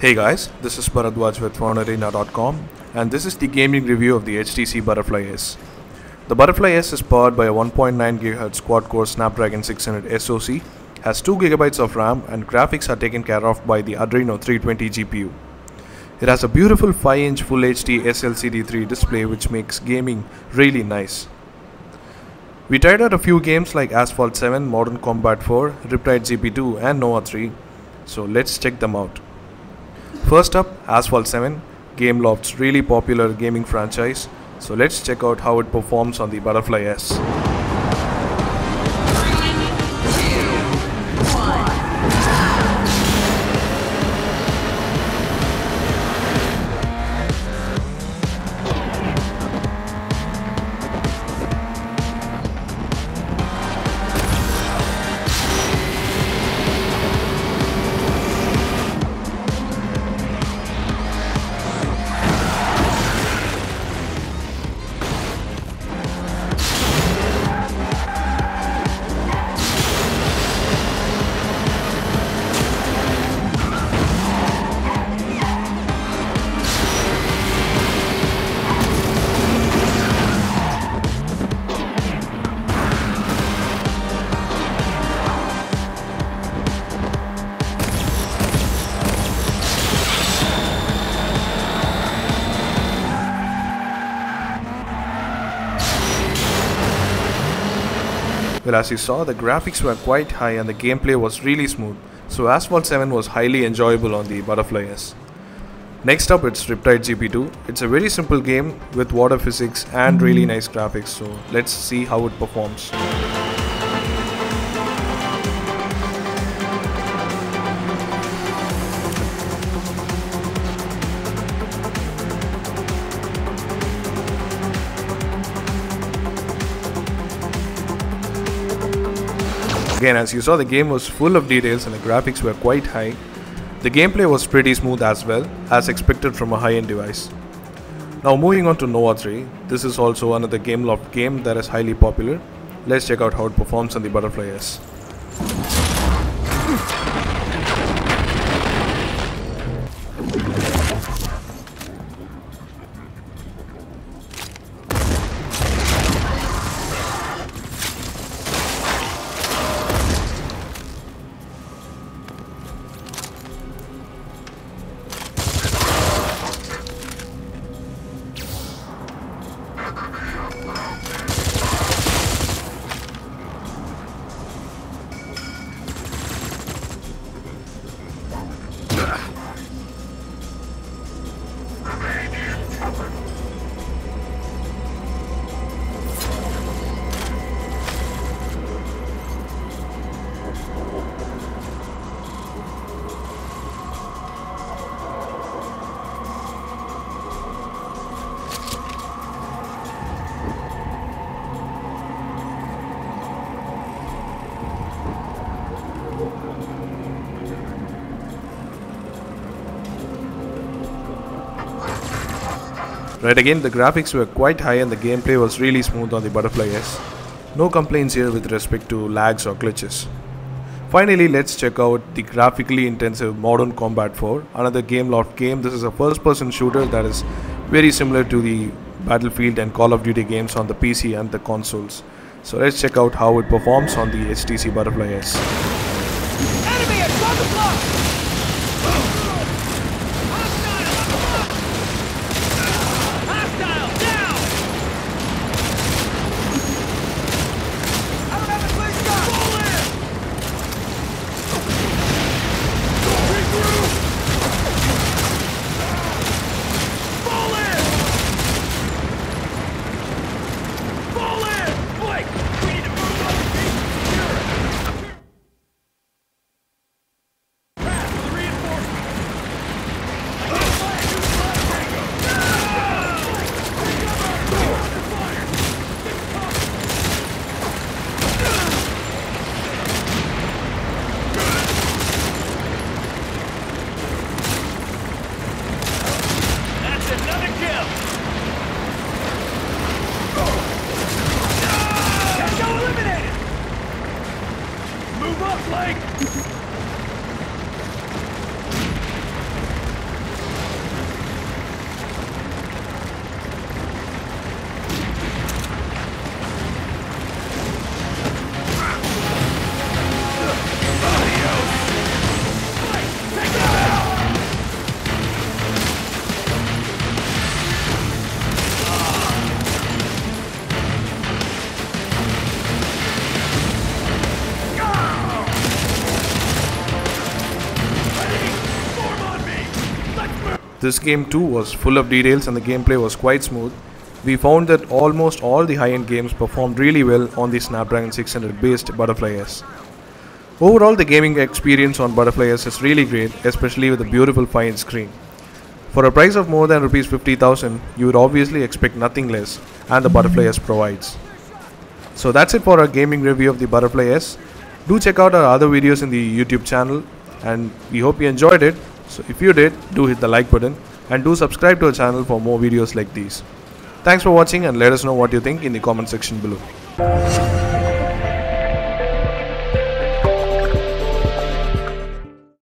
Hey guys, this is Bharadwaj with FoneArena.com and this is the gaming review of the HTC Butterfly S. The Butterfly S is powered by a 1.9 GHz quad-core Snapdragon 600 SoC, has 2 GB of RAM, and graphics are taken care of by the Adreno 320 GPU. It has a beautiful 5-inch Full HD SLCD3 display which makes gaming really nice. We tried out a few games like Asphalt 7, Modern Combat 4, Riptide GP2 and NOVA 3, so let's check them out. First up, Asphalt 7, Gameloft's really popular gaming franchise, so let's check out how it performs on the Butterfly S. Well, as you saw, the graphics were quite high and the gameplay was really smooth, so Asphalt 7 was highly enjoyable on the Butterfly S. Next up, it's Riptide GP2. It's a very simple game with water physics and really nice graphics, so let's see how it performs. Again, as you saw, the game was full of details and the graphics were quite high. The gameplay was pretty smooth as well, as expected from a high-end device. Now moving on to NOVA 3, this is also another Gameloft game that is highly popular. Let's check out how it performs on the Butterfly S. Right, again, the graphics were quite high and the gameplay was really smooth on the Butterfly S. No complaints here with respect to lags or glitches. Finally, let's check out the graphically intensive Modern Combat 4, another Gameloft game. This is a first-person shooter that is very similar to the Battlefield and Call of Duty games on the PC and the consoles. So let's check out how it performs on the HTC Butterfly S. Enemy at 1 o'clock! looks like. This game too was full of details and the gameplay was quite smooth. We found that almost all the high-end games performed really well on the Snapdragon 600 based Butterfly S. Overall, the gaming experience on Butterfly S is really great, especially with a beautiful 5-inch screen. For a price of more than ₹50,000, you would obviously expect nothing less, and the Butterfly S provides. So that's it for our gaming review of the Butterfly S. Do check out our other videos in the YouTube channel and we hope you enjoyed it. So if you did, do hit the like button and do subscribe to our channel for more videos like these. Thanks for watching and let us know what you think in the comment section below.